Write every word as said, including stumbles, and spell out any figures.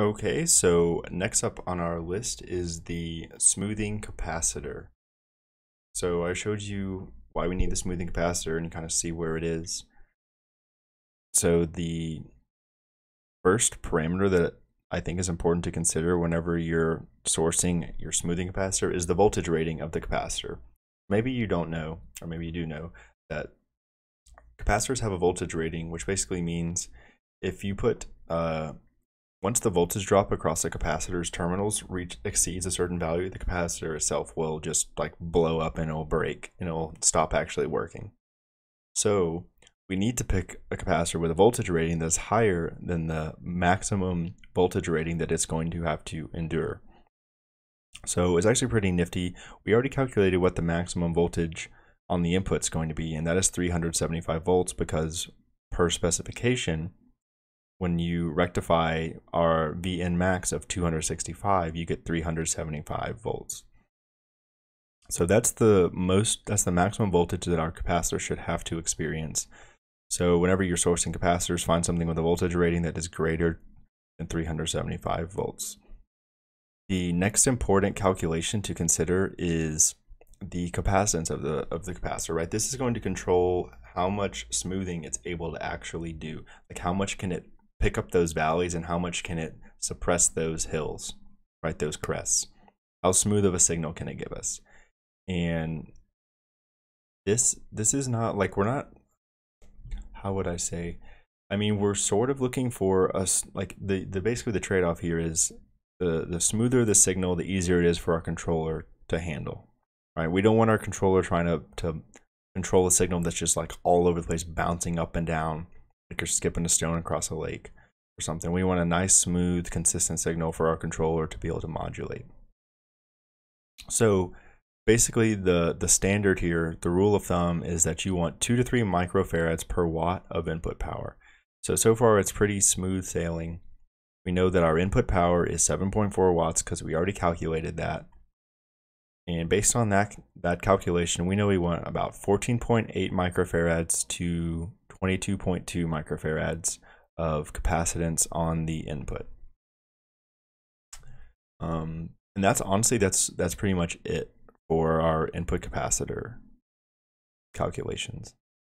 Okay, so next up on our list is the smoothing capacitor. So I showed you why we need the smoothing capacitor and you kind of see where it is. So the first parameter that I think is important to consider whenever you're sourcing your smoothing capacitor is the voltage rating of the capacitor. Maybe you don't know, or maybe you do know, that capacitors have a voltage rating, which basically means if you put, uh, once the voltage drop across the capacitor's terminals reach, exceeds a certain value, the capacitor itself will just like blow up and it'll break and it'll stop actually working. So we need to pick a capacitor with a voltage rating that's higher than the maximum voltage rating that it's going to have to endure. So it's actually pretty nifty. We already calculated what the maximum voltage on the input's going to be, and that is three hundred seventy-five volts, because per specification, when you rectify our V N max of two hundred sixty-five, you get three hundred seventy-five volts. So that's the most, that's the maximum voltage that our capacitor should have to experience. So whenever you're sourcing capacitors, find something with a voltage rating that is greater than three hundred seventy-five volts. The next important calculation to consider is the capacitance of the of the capacitor, right? This is going to control how much smoothing it's able to actually do. Like how much can it pick up those valleys and how much can it suppress those hills, right? Those crests. How smooth of a signal can it give us? And this this is not like we're not, how would I say? I mean, we're sort of looking for us like the the basically the trade-off here is the the smoother the signal, the easier it is for our controller to handle. Right? We don't want our controller trying to to control a signal that's just like all over the place, bouncing up and down, like you're skipping a stone across a lake or something. We want a nice, smooth, consistent signal for our controller to be able to modulate. So basically the, the standard here, the rule of thumb is that you want two to three microfarads per watt of input power. So, so far it's pretty smooth sailing. We know that our input power is seven point four watts because we already calculated that. And based on that, that calculation, we know we want about fourteen point eight microfarads to twenty-two point two microfarads of capacitance on the input. Um, and that's honestly, that's, that's pretty much it for our input capacitor calculations.